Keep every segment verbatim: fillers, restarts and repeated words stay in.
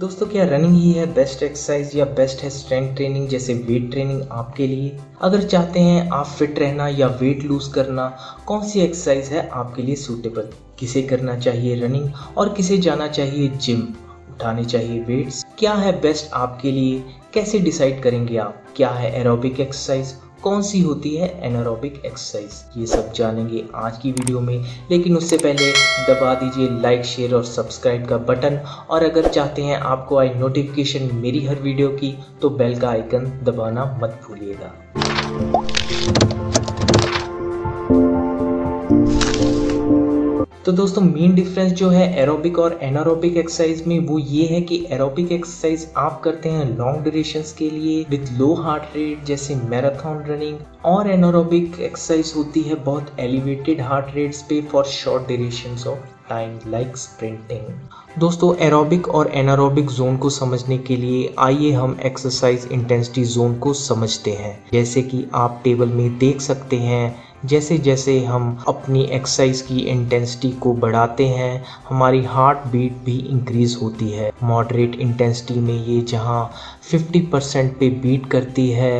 दोस्तों क्या रनिंग ही है बेस्ट एक्सरसाइज या बेस्ट है स्ट्रेंथ ट्रेनिंग जैसे वेट ट्रेनिंग आपके लिए? अगर चाहते हैं आप फिट रहना या वेट लूज करना, कौन सी एक्सरसाइज है आपके लिए सूटेबल? किसे करना चाहिए रनिंग और किसे जाना चाहिए जिम? उठाने चाहिए वेट्स? क्या है बेस्ट आपके लिए? कैसे डिसाइड करेंगे आप? क्या है एरोबिक एक्सरसाइज? कौन सी होती है एनारोबिक एक्सरसाइज? ये सब जानेंगे आज की वीडियो में, लेकिन उससे पहले दबा दीजिए लाइक शेयर और सब्सक्राइब का बटन। और अगर चाहते हैं आपको आई नोटिफिकेशन मेरी हर वीडियो की, तो बेल का आइकन दबाना मत भूलिएगा। तो दोस्तों मेन डिफरेंस जो है एरोबिक और एनारोबिक एक्सरसाइज में वो ये है कि एरोबिक एक्सरसाइज आप करते हैं लॉन्ग ड्यूरेशंस के लिए विद लो हार्ट रेट जैसे मैराथन रनिंग, और एनारोबिक एक्सरसाइज होती है बहुत एलिवेटेड हार्ट रेट्स पे for short durations of time like sprinting. दोस्तों एरोबिक और एनारोबिक जोन को समझने के लिए आइए हम एक्सरसाइज इंटेंसिटी जोन को समझते हैं। जैसे कि आप टेबल में देख सकते हैं, जैसे जैसे हम अपनी एक्सरसाइज की इंटेंसिटी को बढ़ाते हैं हमारी हार्ट बीट भी इंक्रीज होती है। मॉडरेट इंटेंसिटी में ये जहां फिफ्टी परसेंट पे बीट करती है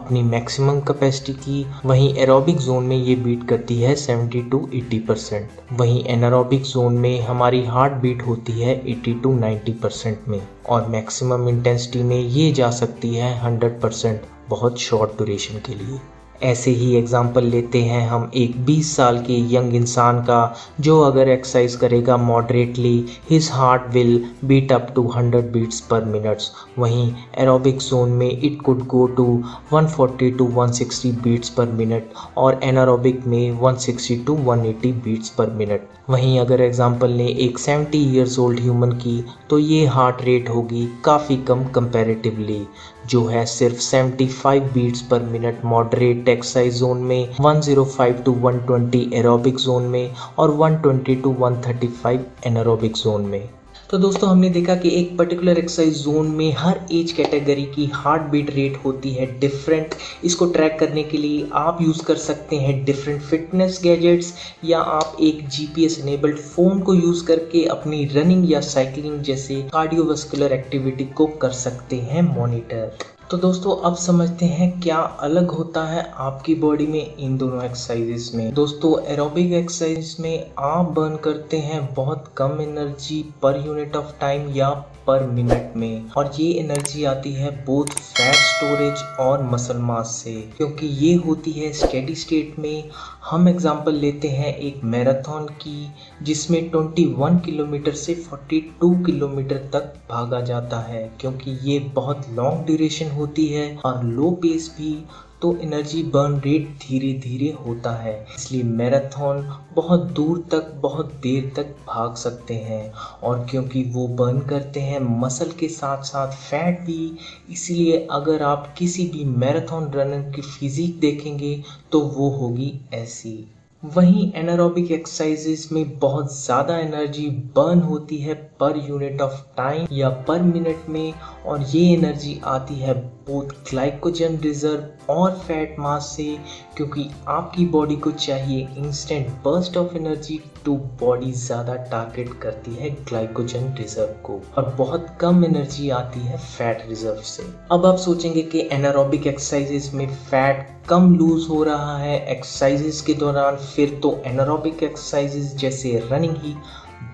अपनी मैक्सिमम कैपेसिटी की, वहीं एरोबिक जोन में ये बीट करती है सेवेंटी टू एटी परसेंट। वहीं एनारोबिक जोन में हमारी हार्ट बीट होती है एटी टू नाइन्टी परसेंट में, और मैक्सिमम इंटेंसिटी में ये जा सकती है हंड्रेड परसेंट बहुत शॉर्ट ड्यूरेशन के लिए। ऐसे ही एग्जाम्पल लेते हैं हम एक बीस साल के यंग इंसान का, जो अगर एक्सरसाइज करेगा moderately his heart will beat up to hundred beats per minutes. वहीं एरोबिक जोन में it could go to one forty to one sixty beats per minute, और एनारोबिक में one sixty to one eighty beats per minute. वहीं अगर example लें एक seventy years old human की, तो ये हार्ट रेट होगी काफ़ी कम कंपेरेटिवली, जो है सिर्फ seventy five beats per minute moderate exercise zone में, one O five to one twenty aerobic zone में, और one twenty to one thirty five anaerobic zone में। तो दोस्तों हमने देखा कि एक पर्टिकुलर एक्सरसाइज जोन में हर एज कैटेगरी की हार्ट बीट रेट होती है डिफरेंट। इसको ट्रैक करने के लिए आप यूज़ कर सकते हैं डिफरेंट फिटनेस गैजेट्स, या आप एक जीपीएस इनेबल्ड फ़ोन को यूज़ करके अपनी रनिंग या साइकिलिंग जैसे कार्डियोवास्कुलर एक्टिविटी को कर सकते हैं मॉनिटर। तो दोस्तों अब समझते हैं क्या अलग होता है आपकी बॉडी में इन दोनों एक्सरसाइजेस में। दोस्तों एरोबिक एक्सरसाइज में आप बर्न करते हैं बहुत कम energy per unit of time या पर मिनट में, और ये एनर्जी आती है बोथ फैट स्टोरेज और मसल मास से, क्योंकि ये होती है स्टेडी स्टेट में। हम एग्जांपल लेते हैं एक मैराथन की, जिसमें इक्कीस किलोमीटर से बयालीस किलोमीटर तक भागा जाता है, क्योंकि ये बहुत लॉन्ग ड्यूरेशन होती है और लो पेस भी, तो एनर्जी बर्न रेट धीरे धीरे होता है। इसलिए मैराथन बहुत दूर तक बहुत देर तक भाग सकते हैं, और क्योंकि वो बर्न करते हैं मसल के साथ साथ फैट भी, इसलिए अगर आप किसी भी मैराथन रनर की फिजिक देखेंगे तो वो होगी ऐसी। वहीं एनारोबिक एक्सरसाइजेस में बहुत ज़्यादा एनर्जी बर्न होती है पर यूनिट ऑफ टाइम या पर मिनट में, और ये एनर्जी आती है बोथ ग्लाइकोजन रिजर्व और फैट मास से, क्योंकि आपकी बॉडी को चाहिए इंस्टेंट बर्स्ट ऑफ एनर्जी, तो बॉडी ज़्यादा टारगेट करती है ग्लाइकोजन रिजर्व को, और बहुत कम एनर्जी आती है फैट रिजर्व से। अब आप सोचेंगे कि एनारोबिक एक्सरसाइजेस में फैट कम लूज हो रहा है एक्सरसाइजेस के दौरान, फिर तो एनारोबिक एक्सरसाइजेस जैसे रनिंग ही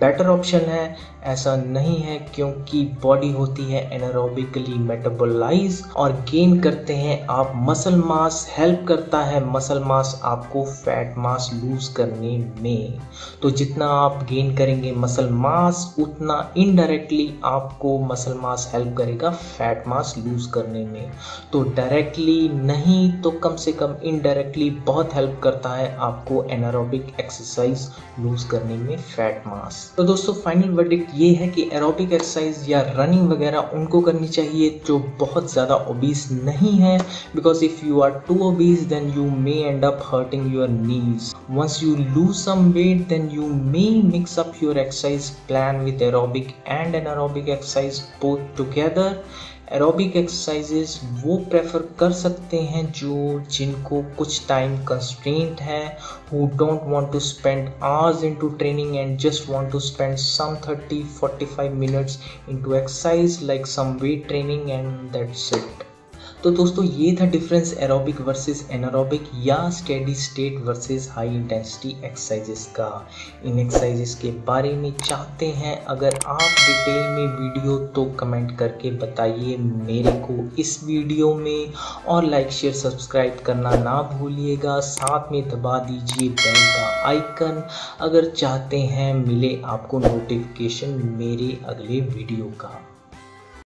बेटर ऑप्शन है। ऐसा नहीं है, क्योंकि बॉडी होती है एनारोबिकली मेटाबोलाइज और गेन करते हैं आप मसल मास, हेल्प करता है मसल मास आपको फैट मास लूज करने में। तो जितना आप गेन करेंगे मसल मास, उतना इनडायरेक्टली आपको मसल मास हेल्प करेगा फैट मास लूज करने में। तो डायरेक्टली नहीं तो कम से कम इनडायरेक्टली बहुत हेल्प करता है आपको एनारोबिक एक्सरसाइज लूज करने में फैट मास। तो दोस्तों फाइनल वर्डिक्ट ये है कि एरोबिक एक्सरसाइज या रनिंग वगैरह उनको करनी चाहिए जो बहुत ज़्यादा ओबीस नहीं है, because if you are too obese then you may end up hurting your knees. Once you lose some weight then you may mix up your exercise plan with aerobic and anaerobic exercise both together, aerobic exercises वो prefer कर सकते हैं जो जिनको कुछ time constraint है, who don't want to spend hours into training and just want to spend some thirty forty five minutes into exercise like some weight training and that's it. तो दोस्तों ये था डिफरेंस एरोबिक वर्सेस एनारोबिक या steady state versus high intensity exercises का। इन exercises के बारे में चाहते हैं अगर आप डिटेल में वीडियो तो कमेंट करके बताइए मेरे को इस वीडियो में, और लाइक शेयर सब्सक्राइब करना ना भूलिएगा, साथ में दबा दीजिए बेल का आइकन अगर चाहते हैं मिले आपको नोटिफिकेशन मेरे अगले वीडियो का।